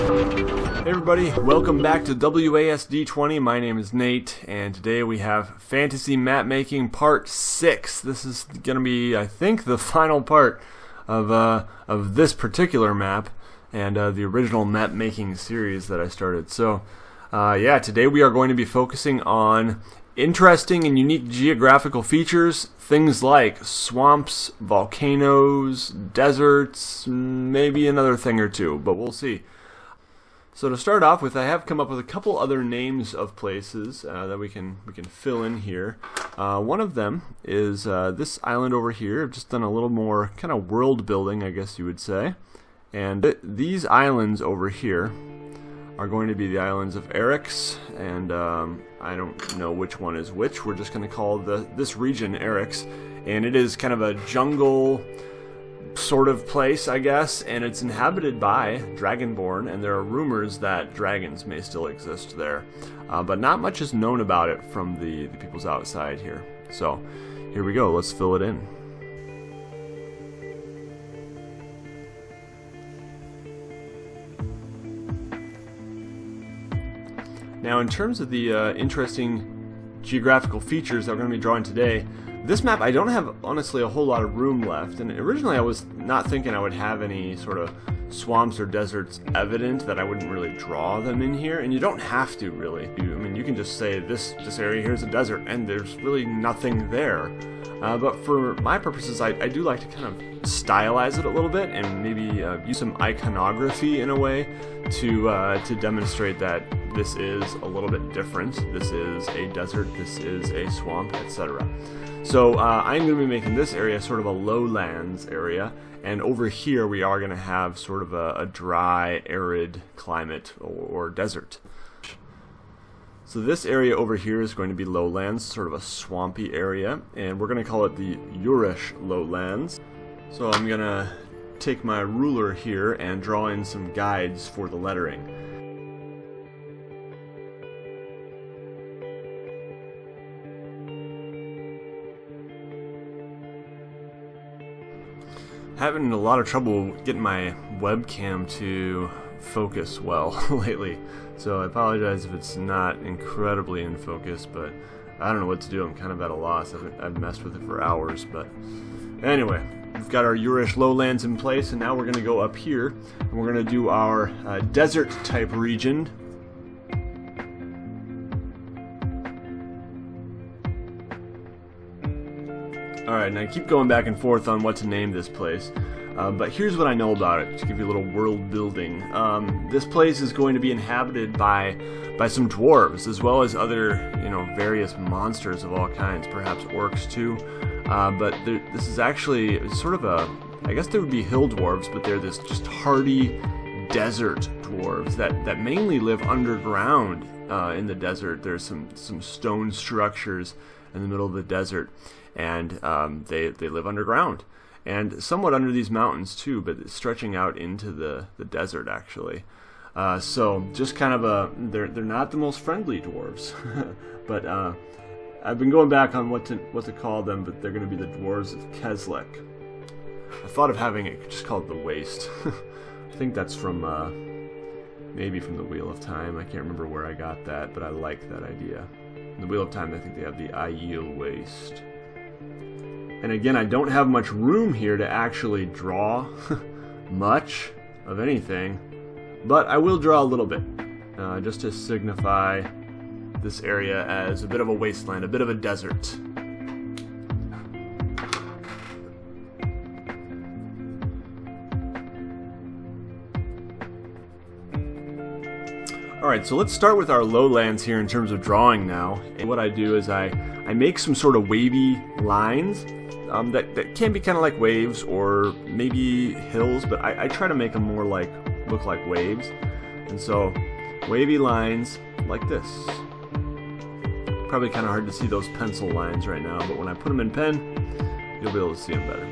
Hey everybody, welcome back to WASD20. My name is Nate, and today we have Fantasy Map Making Part 6. This is going to be, I think, the final part of this particular map and the original map making series that I started. So, yeah, today we are going to be focusing on interesting and unique geographical features, things like swamps, volcanoes, deserts, maybe another thing or two, but we'll see. So to start off with, I have come up with a couple other names of places that we can fill in here. One of them is this island over here. I've just done a little more kind of world building, I guess you would say. And these islands over here are going to be the islands of Eriks, and I don't know which one is which. We're just going to call this region Eriks, and it is kind of a jungle sort of place, I guess, and it's inhabited by Dragonborn, and there are rumors that dragons may still exist there, but not much is known about it from the people's outside here. So here we go, let's fill it in. Now in terms of the interesting geographical features that we're going to be drawing today, this map, I don't have, honestly, a whole lot of room left, and originally I was not thinking I would have any sort of swamps or deserts evident, that I wouldn't really draw them in here, and you don't have to, really. I mean, you can just say this area here is a desert, and there's really nothing there. But for my purposes, I do like to kind of stylize it a little bit, and maybe use some iconography in a way to demonstrate that this is a little bit different. This is a desert, this is a swamp, etc. So I'm going to be making this area sort of a lowlands area, and over here we are going to have sort of a dry, arid climate or desert. So this area over here is going to be lowlands, sort of a swampy area, and we're going to call it the Yuresh Lowlands. So I'm going to take my ruler here and draw in some guides for the lettering. Having a lot of trouble getting my webcam to focus well lately, so I apologize if it's not incredibly in focus, but I don't know what to do. I'm kind of at a loss. I've messed with it for hours, but anyway, we've got our Yuresh Lowlands in place, and now we're going to go up here, and we're going to do our desert type region. Alright, now I keep going back and forth on what to name this place, but here's what I know about it, to give you a little world building. This place is going to be inhabited by some dwarves, as well as other, you know, various monsters of all kinds, perhaps orcs too, but this is actually sort of a, I guess there would be hill dwarves, but they're this just hardy desert dwarves that mainly live underground in the desert. There's some stone structures in the middle of the desert, and they live underground and somewhat under these mountains too, but it's stretching out into the desert actually. So just kind of they're not the most friendly dwarves, but I've been going back on what to call them, but they're going to be the dwarves of Keslek. I thought of having it just called the Waste. I think that's from maybe from the Wheel of Time. I can't remember where I got that, but I like that idea. In the Wheel of Time, I think they have the Aiel Waste. And again, I don't have much room here to actually draw much of anything, but I will draw a little bit, just to signify this area as a bit of a wasteland, a bit of a desert. Alright, so let's start with our lowlands here in terms of drawing now. And what I do is I make some sort of wavy lines. That can be kind of like waves or maybe hills, but I try to make them more look like waves. And so wavy lines like this. Probably kind of hard to see those pencil lines right now, but when I put them in pen, you'll be able to see them better.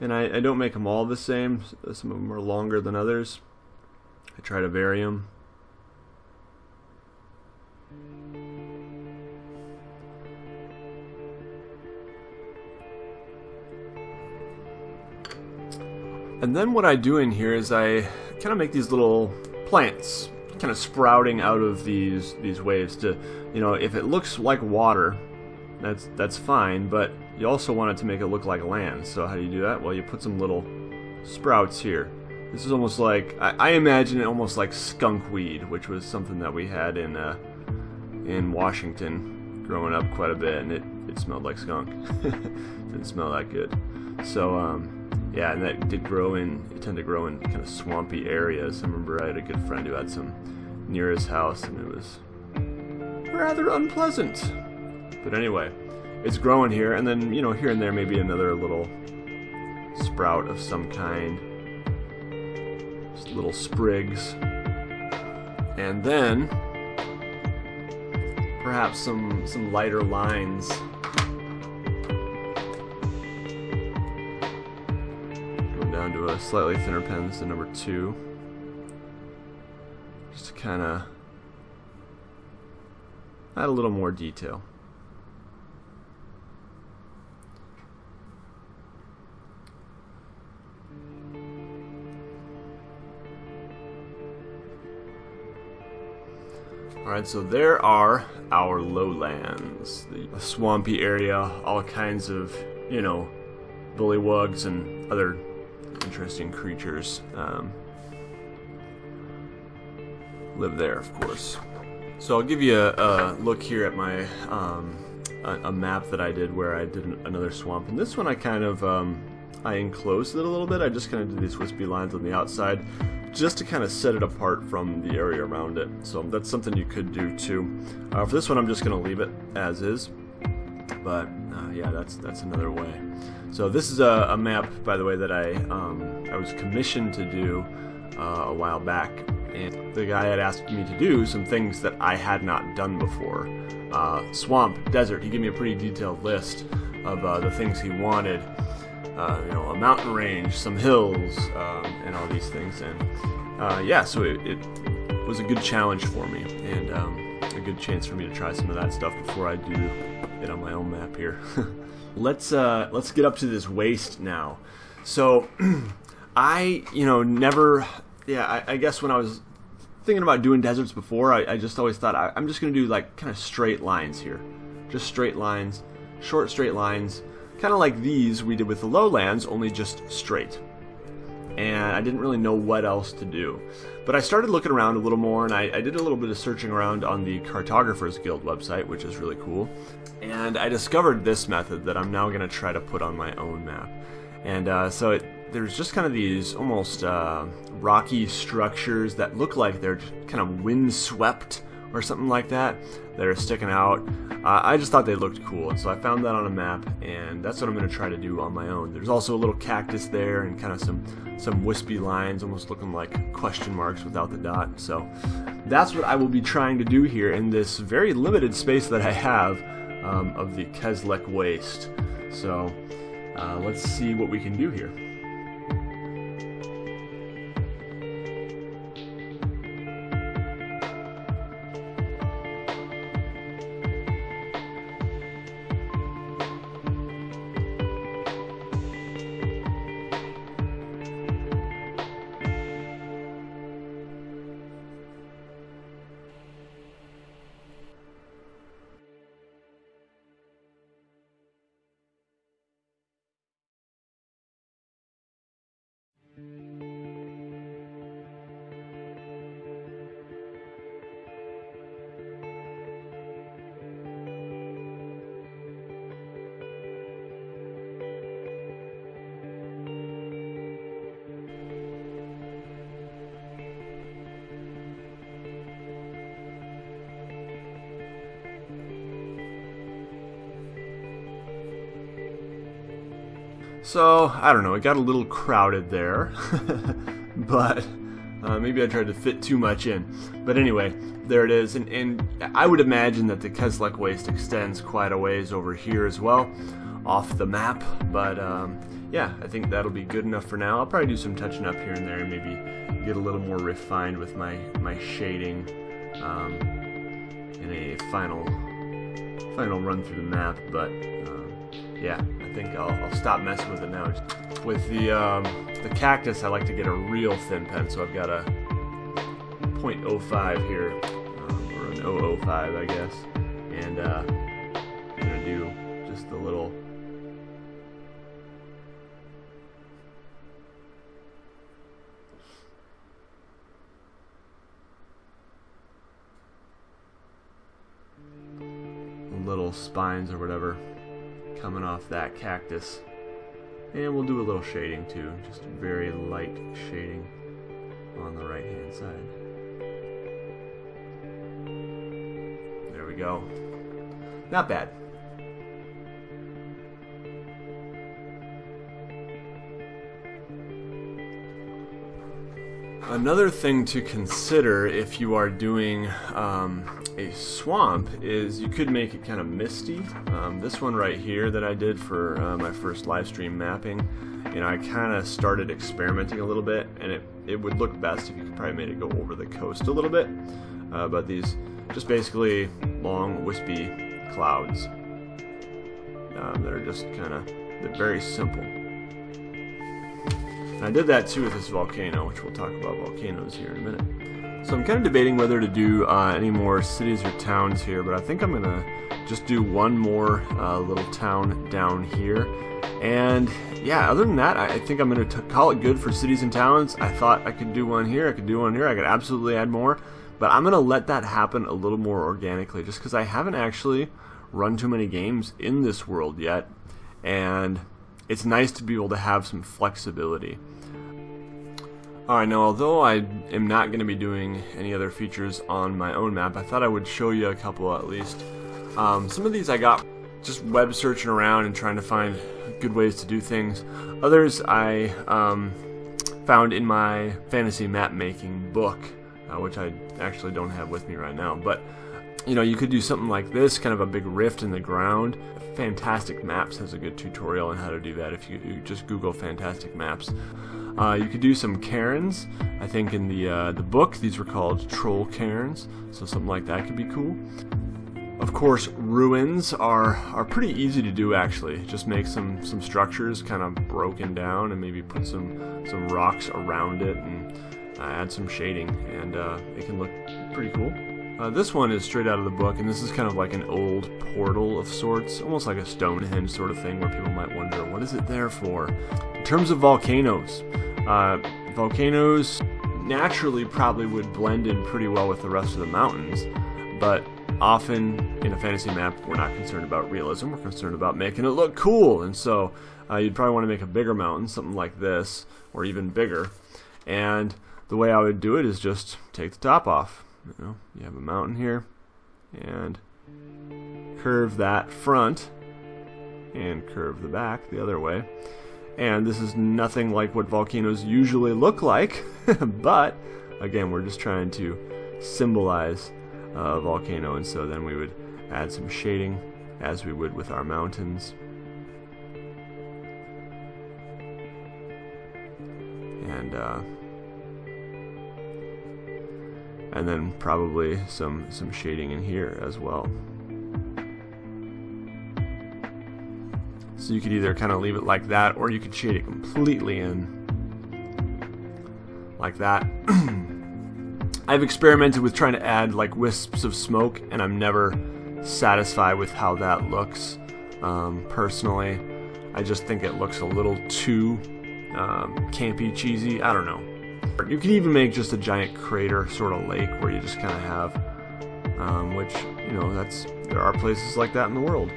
And I don't make them all the same. Some of them are longer than others. I try to vary them. And then what I do in here is I kind of make these little plants kind of sprouting out of these waves to, you know, if it looks like water, that's fine, but you also want it to make it look like land. So how do you do that? Well, you put some little sprouts here. This is almost like, I imagine it almost like skunk weed, which was something that we had in Washington growing up quite a bit, and it smelled like skunk. Didn't smell that good. So yeah, and that did grow in, it tended to grow in kind of swampy areas. I remember I had a good friend who had some near his house, and it was rather unpleasant. But anyway, it's growing here, and then, you know, here and there maybe another little sprout of some kind. Just little sprigs. And then perhaps some lighter lines. Down to a slightly thinner pen, this is the number 2. Just to kind of add a little more detail. Alright, so there are our lowlands. The swampy area, all kinds of, you know, bullywugs and other interesting creatures live there, of course. So I'll give you a look here at my a map that I did where I did another swamp, and this one I kind of I enclosed it a little bit. I just kind of did these wispy lines on the outside just to kind of set it apart from the area around it. So that's something you could do too. For this one I'm just gonna leave it as is, but yeah, that's another way. So this is a map, by the way, that I was commissioned to do a while back, and the guy had asked me to do some things that I had not done before. Swamp, desert. He gave me a pretty detailed list of the things he wanted. You know, a mountain range, some hills, and all these things. And yeah, so it was a good challenge for me, and a good chance for me to try some of that stuff before I do it on my own map here. Let's get up to this waste now. So I, you know, never, yeah, I guess when I was thinking about doing deserts before, I just always thought I'm just gonna do like kind of straight lines here, just straight lines, short straight lines, kind of like these we did with the lowlands, only just straight. And I didn't really know what else to do, but I started looking around a little more, and I did a little bit of searching around on the Cartographers Guild website, which is really cool, and I discovered this method that I'm now going to try to put on my own map. And so there's just kind of these almost rocky structures that look like they're kind of windswept or something like that, that are sticking out. I just thought they looked cool, and so I found that on a map, and that's what I'm going to try to do on my own. There's also a little cactus there, and kind of some wispy lines, almost looking like question marks without the dot. So that's what I will be trying to do here in this very limited space that I have of the Keslek Waste. So let's see what we can do here. So, I don't know, it got a little crowded there, but maybe I tried to fit too much in. But anyway, there it is, and I would imagine that the Keslek Waste extends quite a ways over here as well, off the map, but yeah, I think that'll be good enough for now. I'll probably do some touching up here and there, and maybe get a little more refined with my shading in a final run through the map, but yeah. think I'll stop messing with it now. With the cactus, I like to get a real thin pen, so I've got a 0.05 here, or an 0.05, I guess. And I'm gonna do just the little. Little spines or whatever coming off that cactus, and we'll do a little shading too, just very light shading on the right hand side. There we go. Not bad. Another thing to consider if you are doing a swamp is you could make it kind of misty. This one right here that I did for my first live stream mapping, I kind of started experimenting a little bit, and it would look best if you could probably made it go over the coast a little bit. But these just basically long wispy clouds that are just kind of, they're very simple. I did that too with this volcano, which we'll talk about volcanoes here in a minute. So I'm kind of debating whether to do any more cities or towns here, but I think I'm going to just do one more little town down here. And yeah, other than that, I think I'm going to call it good for cities and towns. I thought I could do one here, I could do one here, I could absolutely add more. But I'm going to let that happen a little more organically, just because I haven't actually run too many games in this world yet. And it's nice to be able to have some flexibility. Alright, now although I am not going to be doing any other features on my own map, I thought I would show you a couple at least. Some of these I got just web searching around and trying to find good ways to do things. Others I found in my fantasy map making book, which I actually don't have with me right now. But you know, you could do something like this, kind of a big rift in the ground. Fantastic Maps has a good tutorial on how to do that if you just Google Fantastic Maps. You could do some cairns. I think in the book these were called troll cairns, so something like that could be cool. Of course, ruins are pretty easy to do actually. Just make some structures kind of broken down and maybe put some rocks around it and add some shading, and it can look pretty cool. This one is straight out of the book, and this is kind of like an old portal of sorts, almost like a Stonehenge sort of thing, where people might wonder, what is it there for? In terms of volcanoes, volcanoes naturally probably would blend in pretty well with the rest of the mountains, but often in a fantasy map we're not concerned about realism, we're concerned about making it look cool, and so you'd probably want to make a bigger mountain, something like this, or even bigger, and the way I would do it is just take the top off. You have a mountain here, and curve that front, and curve the back the other way. And this is nothing like what volcanoes usually look like, but again, we're just trying to symbolize a volcano, and so then we would add some shading as we would with our mountains. And then probably some shading in here as well. So you could either kind of leave it like that, or you could shade it completely in like that. I've experimented with trying to add like wisps of smoke, and I'm never satisfied with how that looks. Personally, I just think it looks a little too campy, cheesy. I don't know. You can even make just a giant crater sort of lake where you just kind of have, which, you know, there are places like that in the world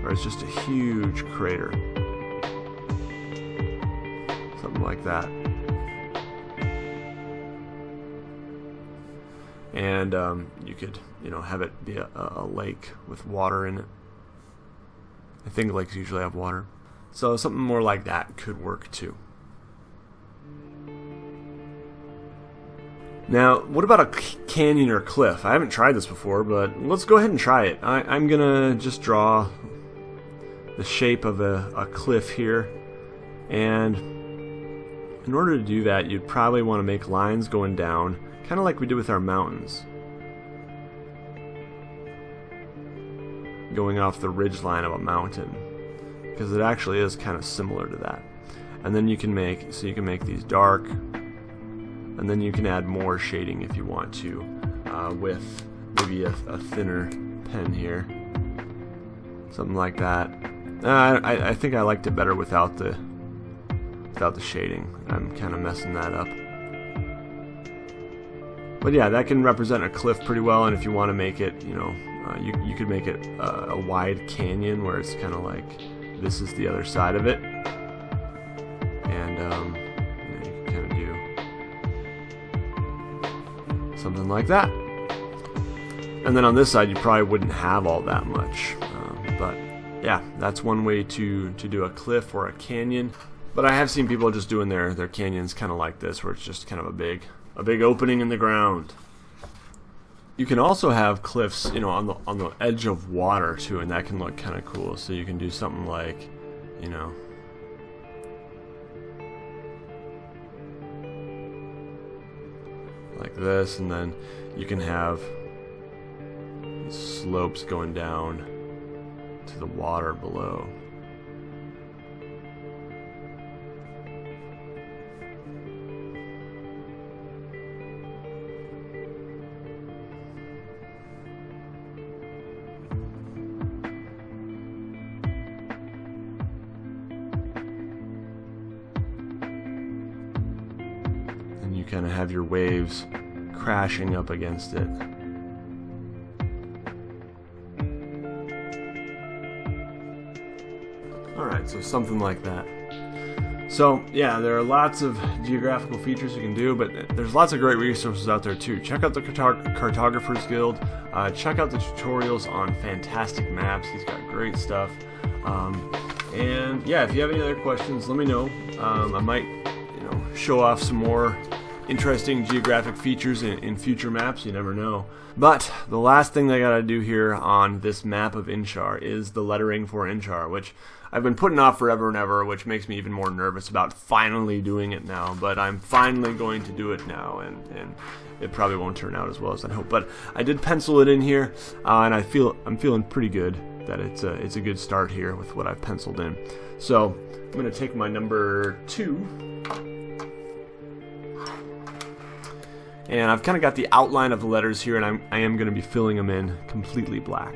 where it's just a huge crater. Something like that. And you could, have it be a lake with water in it. I think lakes usually have water. So something more like that could work too. Now, what about a canyon or cliff? I haven't tried this before, but let's go ahead and try it. I'm gonna just draw the shape of a cliff here, and in order to do that, you'd probably want to make lines going down, kind of like we did with our mountains, going off the ridge line of a mountain. because it actually is kind of similar to that. And then you can make, so you can make these dark, and then you can add more shading if you want to with maybe a thinner pen here, something like that. I think I liked it better without the shading. I'm kind of messing that up. But yeah, that can represent a cliff pretty well. And if you want to make it, you know, you could make it a wide canyon where it's kind of like this is the other side of it. And you know, you can kind of do something like that. And then on this side, you probably wouldn't have all that much. But yeah, that's one way to do a cliff or a canyon. But I have seen people just doing their canyons kind of like this, where it's just kind of a big opening in the ground. You can also have cliffs, you know, on the edge of water too, and that can look kind of cool. So you can do something like, you know, like this, and then you can have slopes going down to the water below. Kind of have your waves crashing up against it. Alright, so something like that. So yeah, there are lots of geographical features you can do, but there's lots of great resources out there too. Check out the Cartographers Guild, check out the tutorials on Fantastic Maps. He's got great stuff. And yeah, if you have any other questions, let me know. I might show off some more interesting geographic features in future maps, you never know. But the last thing I gotta do here on this map of Inchar is the lettering for Inchar, which I've been putting off forever and ever, which makes me even more nervous about finally doing it now. But I'm finally going to do it now, and it probably won't turn out as well as I hope. But I did pencil it in here, and I'm feeling pretty good that it's a good start here with what I've penciled in. So I'm gonna take my number 2. And I've kind of got the outline of the letters here, and I am going to be filling them in completely black.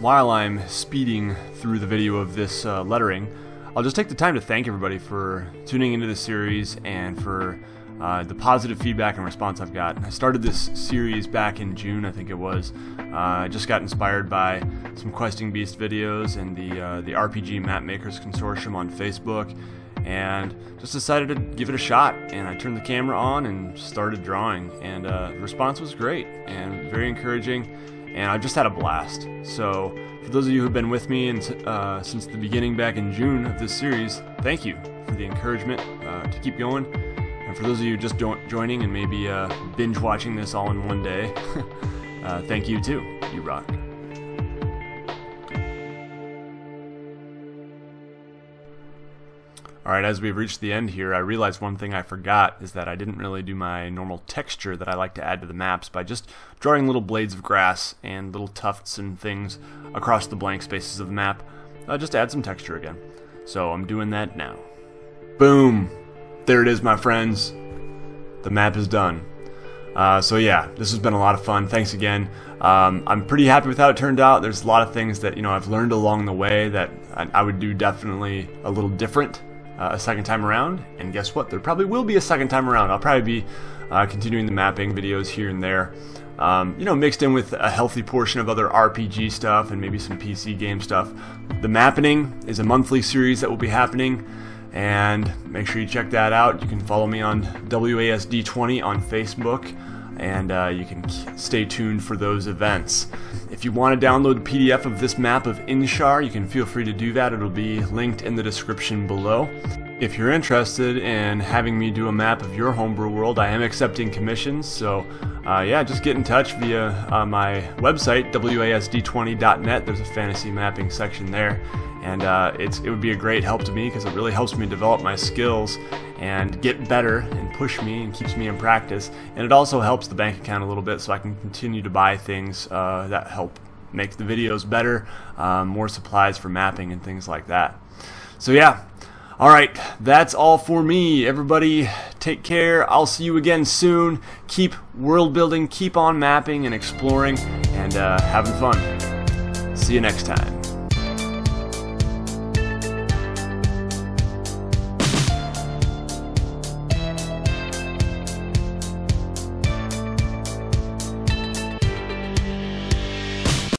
While I'm speeding through the video of this lettering, I'll just take the time to thank everybody for tuning into this series and for the positive feedback and response I've got. I started this series back in June, I think it was. I just got inspired by some Questing Beast videos and the RPG Map Makers Consortium on Facebook, and just decided to give it a shot, and I turned the camera on and started drawing, and the response was great and very encouraging, and I just had a blast. So for those of you who have been with me and, since the beginning back in June of this series, thank you for the encouragement to keep going. And for those of you just joining and maybe binge watching this all in one day, thank you too, you rock. Alright, as we've reached the end here, I realized one thing I forgot is that I didn't really do my normal texture that I like to add to the maps by just drawing little blades of grass and little tufts and things across the blank spaces of the map. I just add some texture again. So I'm doing that now. Boom! There it is, my friends. The map is done. So yeah, this has been a lot of fun. Thanks again. I'm pretty happy with how it turned out. There's a lot of things that, you know, I've learned along the way that I would do definitely a little different a second time around, and guess what? There probably will be a second time around. I'll probably be continuing the mapping videos here and there, you know, mixed in with a healthy portion of other RPG stuff and maybe some PC game stuff. The Mappening is a monthly series that will be happening, and make sure you check that out. You can follow me on WASD20 on Facebook, and you can stay tuned for those events. If you want to download the PDF of this map of Inchar, you can feel free to do that. It'll be linked in the description below. If you're interested in having me do a map of your homebrew world, I am accepting commissions, so yeah, just get in touch via my website, wasd20.net. There's a fantasy mapping section there, and it would be a great help to me because it really helps me develop my skills and get better and push me and keeps me in practice, and it also helps the bank account a little bit so I can continue to buy things that help make the videos better, more supplies for mapping and things like that. So yeah, alright, that's all for me. Everybody, take care. I'll see you again soon. Keep world building, keep on mapping and exploring, and having fun. See you next time.